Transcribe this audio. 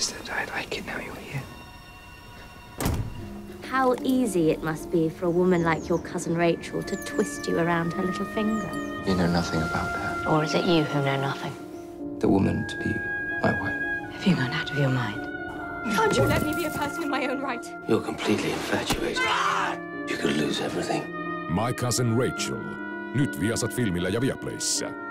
just that I like it now you're here. How easy it must be for a woman like your cousin Rachel to twist you around her little finger. You know nothing about her. Or is it you who know nothing? The woman to be my wife. Have you gone out of your mind? Can't you let me be a person in my own right? You're completely infatuated. You could lose everything. My Cousin Rachel. Nyt Viasat-filmillä ja Viaplayssa.